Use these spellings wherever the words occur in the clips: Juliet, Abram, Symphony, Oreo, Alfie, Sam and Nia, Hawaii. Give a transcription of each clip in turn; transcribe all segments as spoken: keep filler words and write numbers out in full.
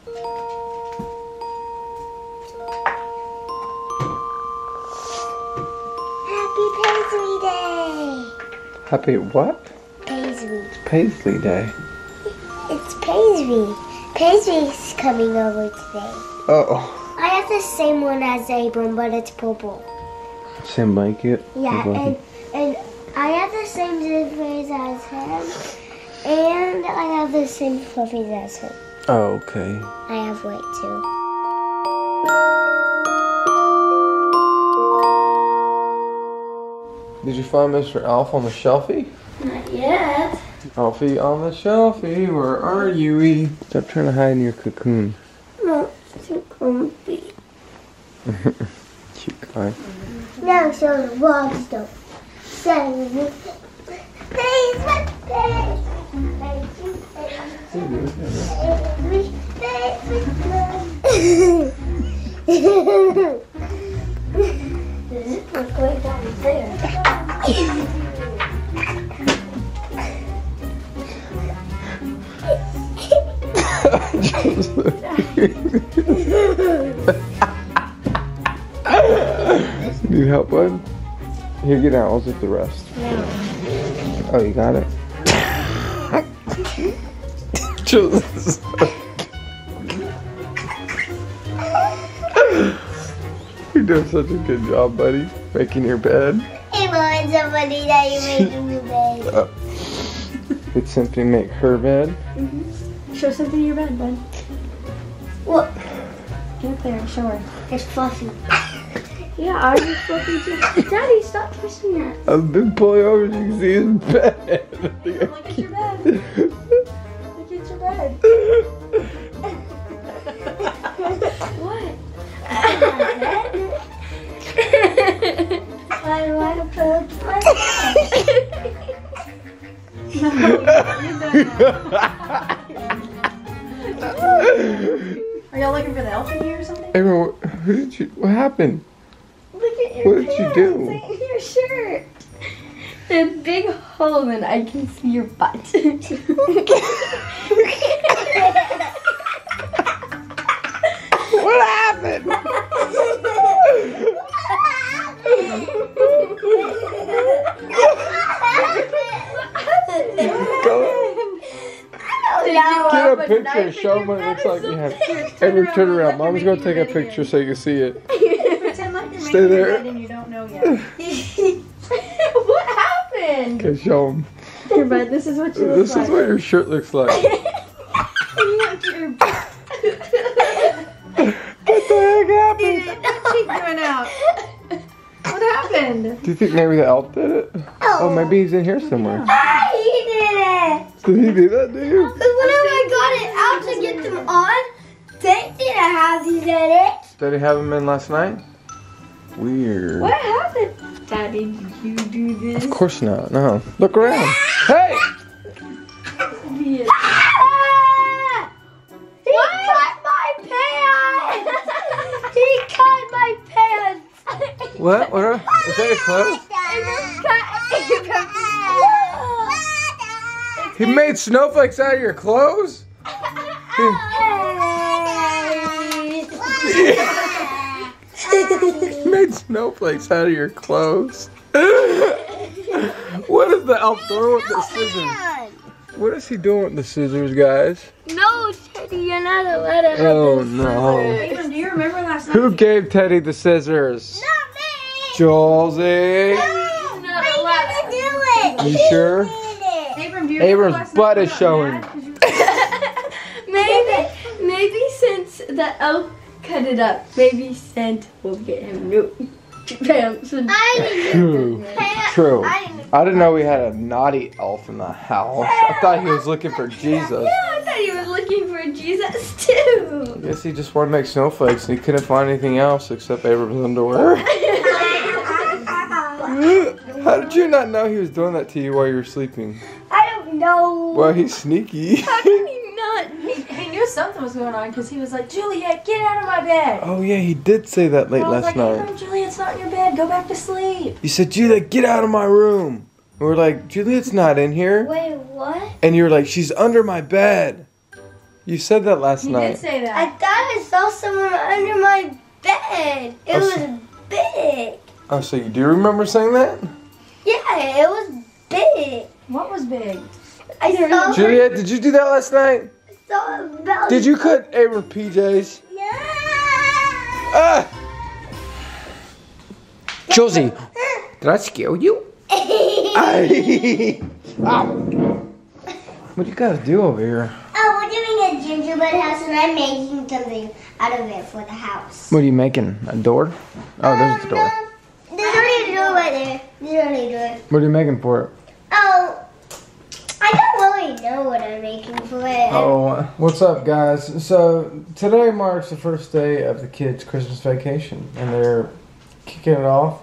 Happy Paisley Day! Happy what? Paisley. Paisley Day. It's Paisley. Paisley's coming over today. Uh-oh. I have the same one as Abram, but it's purple. Same blanket? Yeah, and, and I have the same zippers as him. And I have the same fluffies as him. Oh, okay. I have white too. Did you find Mister Alf on the shelfie? Not yet. Alfie on the shelfie, where are you? Stop trying to hide in your cocoon. No, it's too comfy. Cute guy. Now show the vlog stuff. Today's my day. Does it look like down there? Need help, bud? Here, get out. I'll zip the rest. Yeah. Oh, you got it. Jesus. You're doing such a good job, buddy. Making your bed. Hey, Mom, somebody that you're making your bed. Uh, did Symphony make her bed? Mm-hmm. Show Symphony your bed, bud. Look. Get up there and show her. It's fluffy. Yeah, I was fluffy too. Daddy, stop pushing that. I've been pulling over so you can see his bed. Look at your bed. Look at your bed. What? Why do I have to put my bed? Are y'all looking for the elf in here or something? Everyone, who did you, what happened? Look at your What did pants you do? And your shirt. There's a big hole and I can see your butt. What happened? Get a picture, show them what it looks like you have. Everyone turn around. Mom's gonna take a picture so you can see it. Stay there. And you don't know yet. What happened? Okay, show them. Here, bud, this is what you look this like. This is what your shirt looks like. What the heck happened? Cheek went out. What happened? Do you think maybe the elf did it? Oh, oh maybe he's in here somewhere. Ah, he did it. Did he do that, dude? Whenever I got it out to get them on, they didn't have these in it. Did he have them in last night? Weird. What happened? Daddy, did you do this? Of course not. No. Look around. Hey! He cut my pants! He cut my pants! What? What? Are, is that your clothes? Cut, he made snowflakes out of your clothes? He made snowflakes out of your clothes. What is the elf doing with the scissors? What is he doing with the scissors, guys? No, Teddy, you're not allowed to have oh, no. Scissors. Do you remember last night? Who gave Teddy the scissors? Not me! Julesy! No, not I never do it! You sure? Abram, do you Abram's butt is showing. maybe, maybe since the elf cut it up. Maybe Santa will get him new pants. True. True. I didn't know we had a naughty elf in the house. I thought he was looking for Jesus. Yeah, I thought he was looking for Jesus too. I guess he just wanted to make snowflakes and he couldn't find anything else except Abram's underwear. How did you not know he was doing that to you while you were sleeping? I don't know. Well, he's sneaky. How can he not? Something was going on because he was like, Juliet, get out of my bed. Oh yeah, he did say that late last night. I was like, hey, Juliet's not in your bed. Go back to sleep. You said, Juliet, get out of my room. And we're like, Juliet's not in here. Wait, what? And you were like, she's under my bed. You said that last you night. You did say that. I thought I saw someone under my bed. It oh, was so, big. Oh, so you do remember saying that? Yeah, it was big. What was big? I saw Juliet, her. Did you do that last night? I saw a belly. Did you cut Abram P Js? Yeah. Ah! Josie, did I scare you? What do you guys do over here? Oh, we're doing a gingerbread house and I'm making something out of it for the house. What are you making? A door? Oh, um, there's the door. No, there's already a door right there. There's already a door. What are you making for it? Oh, I don't really know what I'm making for it. Oh, what's up, guys? So, today marks the first day of the kids' Christmas vacation and they're kicking it off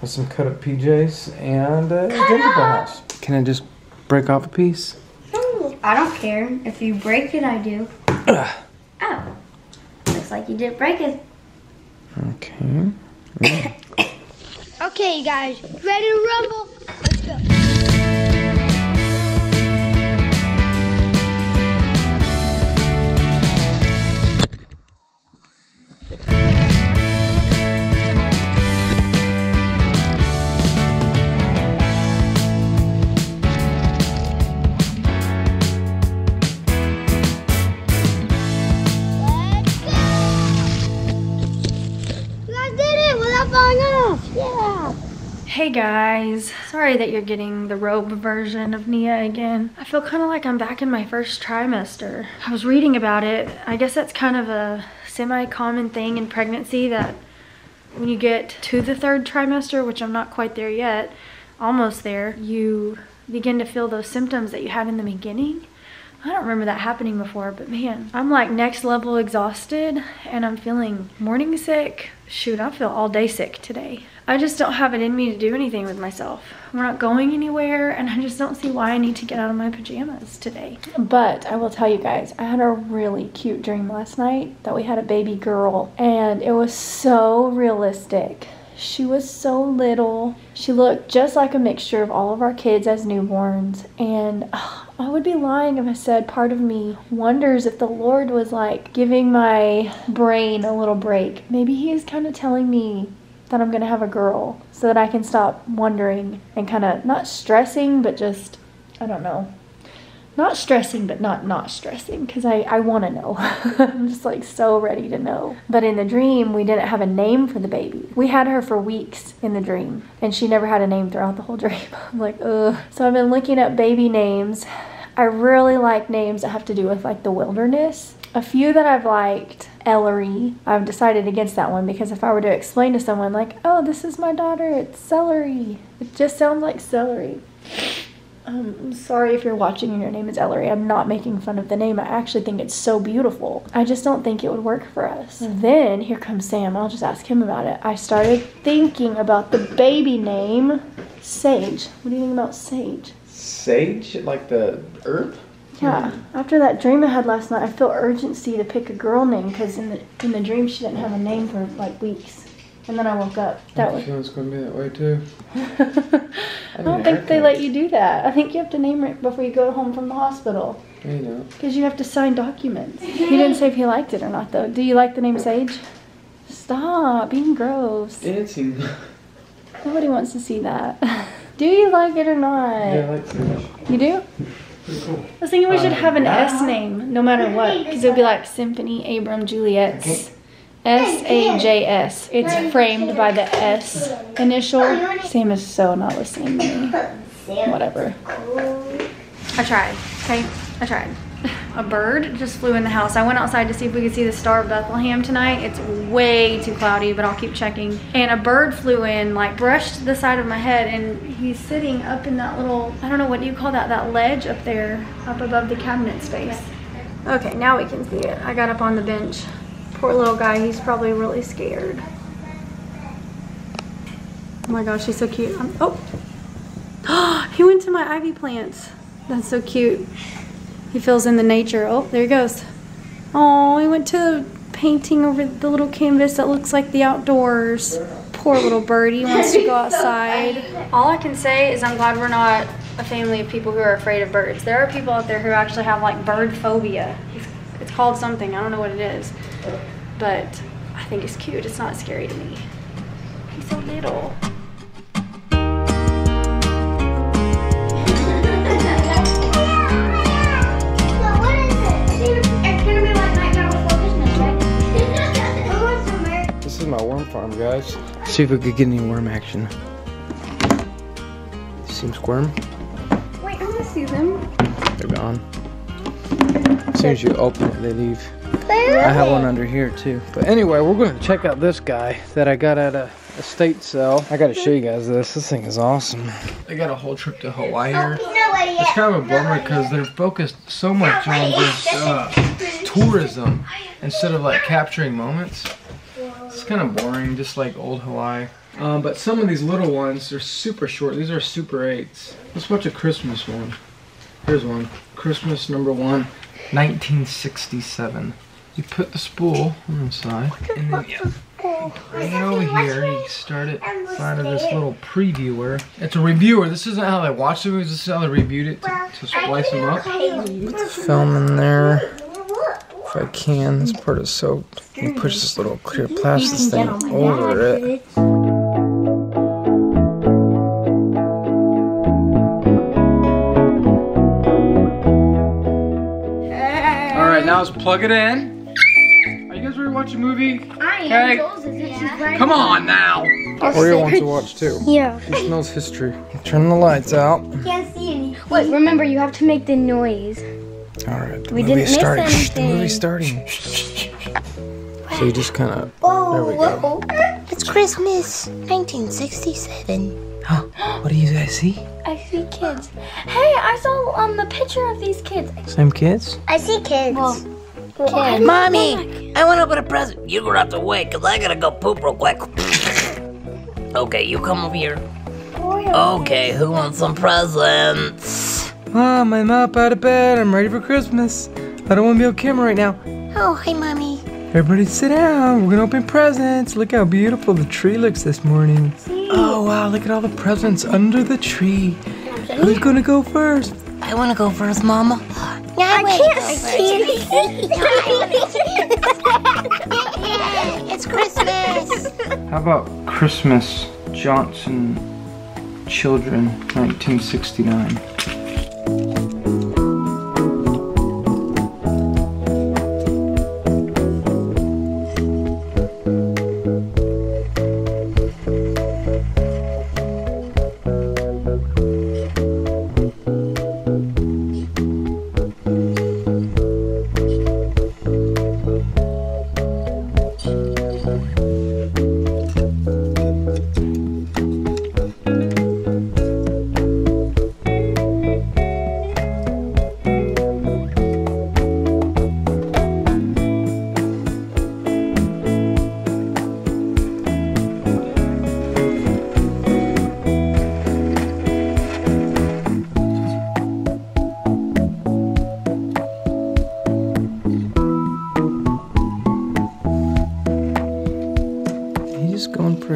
with some cut up P Js and a gingerbread house. Can I just break off a piece? I don't care. If you break it, I do. Oh. Looks like you didn't break it. Okay. Yeah. Okay, you guys. Ready to rumble? Let's go. Hey guys, sorry that you're getting the robe version of Nia again. I feel kind of like I'm back in my first trimester. I was reading about it. I guess that's kind of a semi-common thing in pregnancy that when you get to the third trimester, which I'm not quite there yet, almost there, you begin to feel those symptoms that you have in the beginning. I don't remember that happening before, but man, I'm like next level exhausted and I'm feeling morning sick. Shoot, I feel all day sick today. I just don't have it in me to do anything with myself. We're not going anywhere and I just don't see why I need to get out of my pajamas today. But I will tell you guys, I had a really cute dream last night that we had a baby girl and it was so realistic. She was so little. She looked just like a mixture of all of our kids as newborns. And uh, I would be lying if I said part of me wonders if the Lord was like giving my brain a little break. Maybe he is kind of telling me that I'm going to have a girl so that I can stop wondering and kind of not stressing, but just, I don't know. Not stressing, but not not stressing, because I, I want to know. I'm just like so ready to know. But in the dream, we didn't have a name for the baby. We had her for weeks in the dream, and she never had a name throughout the whole dream. I'm like, ugh. So I've been looking up baby names. I really like names that have to do with like the wilderness. A few that I've liked, Ellery. I've decided against that one because if I were to explain to someone like, oh, this is my daughter, it's celery. It just sounds like celery. Um, I'm sorry if you're watching and your name is Ellery. I'm not making fun of the name. I actually think it's so beautiful. I just don't think it would work for us. Mm-hmm. Then, here comes Sam. I'll just ask him about it. I started thinking about the baby name, Sage. What do you think about Sage? Sage? Like the herb? Yeah. Mm-hmm. After that dream I had last night, I feel urgency to pick a girl name because in the, in the dream she didn't have a name for like weeks. And then I woke up. That was. I feel it's going to be that way too. I, I don't think they let you do that. I think you have to name it before you go home from the hospital. I know. Because you have to sign documents. You didn't say if you liked it or not, though. Do you like the name Sage? Stop being gross. Dancing. Nobody wants to see that. Do you like it or not? Yeah, I like Sage. You do? Pretty cool. I was thinking we should have an uh, S name, no matter what, because it'll be like Symphony, Abram, Juliet. Okay. S A J S. It's framed by the S initial. Sam is so not listening to me. Whatever. I tried, okay? I tried. A bird just flew in the house. I went outside to see if we could see the Star of Bethlehem tonight. It's way too cloudy, but I'll keep checking. And a bird flew in, like brushed the side of my head, and he's sitting up in that little, I don't know, what do you call that? That ledge up there, up above the cabinet space. Okay, now we can see it. I got up on the bench. Poor little guy, he's probably really scared. Oh my gosh, he's so cute. I'm, oh, he went to my ivy plants. That's so cute. He feels in the nature. Oh, there he goes. Oh, he went to painting over the little canvas that looks like the outdoors. Poor little birdie wants to go outside. All I can say is I'm glad we're not a family of people who are afraid of birds. There are people out there who actually have like bird phobia. It's called something. I don't know what it is. But I think it's cute. It's not scary to me. He's so little. This is my worm farm, guys. Let's see if we could get any worm action. See them squirm? Wait, I want to see them. They're gone. As soon as you open it, they leave. I have one under here too. But anyway, we're going to check out this guy that I got at a estate sale. I got to show you guys this. This thing is awesome. They got a whole trip to Hawaii here. It's kind of a bummer because they're focused so much on just uh, tourism instead of like capturing moments. It's kind of boring, just like old Hawaii. Um, but some of these little ones are super short. These are super eights. Let's watch a Christmas one. Here's one. Christmas number one, nineteen sixty-seven. You put the spool inside, and then you bring it over here, you start it inside of this little previewer. It's a reviewer. This isn't how they watch the movies, this is how they reviewed it to, to splice them up. Put the film in there, if I can. This part is soaked. You push this little clear plastic thing over it. Alright, now let's plug it in. Watch a movie? I am. Okay. Yeah. Come on now. Oreo wants to watch too. Yeah. She smells history. Turn the lights out. Can't see any. Wait, remember you have to make the noise. All right. The we didn't miss started. Anything. The movie's starting. So you just kind of. Oh, there we go. It's Christmas, nineteen sixty-seven. Huh? What do you guys see? I see kids. Hey, I saw um the picture of these kids. Same kids? I see kids. Well, Kid. Mommy, I want to open a present. You're going to have to wait because I got to go poop real quick. Okay, you come over here. Okay, who wants some presents? Mom, I'm up out of bed. I'm ready for Christmas. I don't want to be on camera right now. Oh, hey, Mommy. Everybody sit down. We're going to open presents. Look how beautiful the tree looks this morning. Oh, wow, look at all the presents under the tree. Who's going to go first? I want to go first, Mama. No, I, I can't see it. It's Christmas. How about Christmas Johnson Children, nineteen sixty-nine?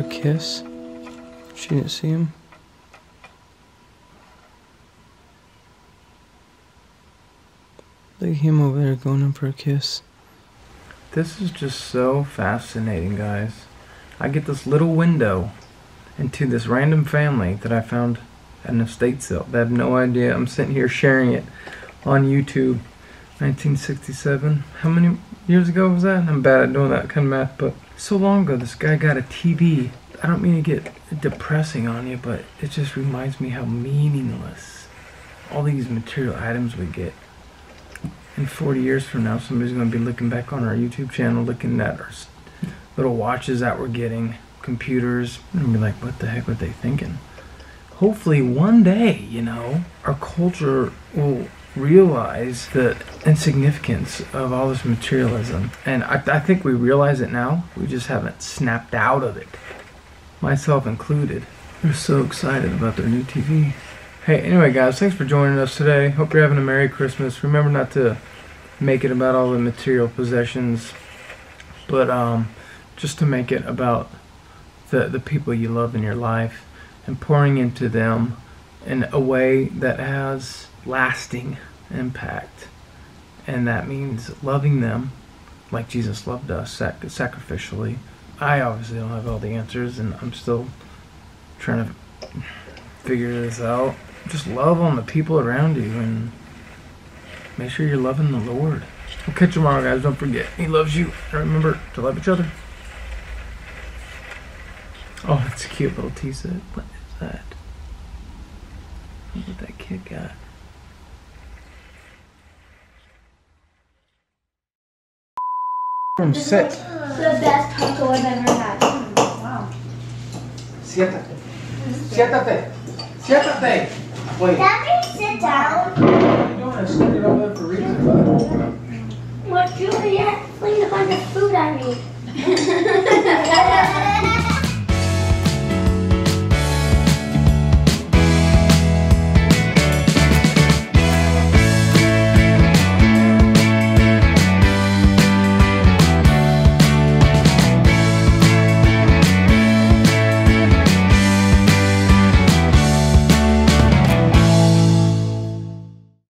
Kiss. She didn't see him. Look at him over there going in for a kiss. This is just so fascinating, guys. I get this little window into this random family that I found at an estate sale. I have no idea. I'm sitting here sharing it on YouTube. nineteen sixty-seven. How many years ago was that? I'm bad at doing that kind of math, but so long ago this guy got a T V. I don't mean to get depressing on you, but it just reminds me how meaningless all these material items we get. And forty years from now, somebody's going to be looking back on our YouTube channel, looking at our little watches that we're getting, computers, and be like, what the heck were they thinking? Hopefully one day, you know, our culture will realize the insignificance of all this materialism. And I, I think we realize it now. We just haven't snapped out of it. Myself included. They're so excited about their new T V. Hey, anyway guys, thanks for joining us today. Hope you're having a Merry Christmas. Remember not to make it about all the material possessions, but um, just to make it about the, the people you love in your life and pouring into them in a way that has lasting impact and that means loving them like Jesus loved us sac sacrificially. I obviously don't have all the answers, and I'm still trying to figure this out. Just love on the people around you and make sure you're loving the Lord. We'll catch you tomorrow, guys. Don't forget, He loves you. Remember to love each other. Oh, that's a cute little tea set. What is that? Look what that kid got. From set. The best taco I've ever had. Wow. Siéntate. Siéntate. Siéntate. Wait. Daddy, sit down. You don't want to stick it up there for reasons, bud. Well, Juliet, please find the food I need.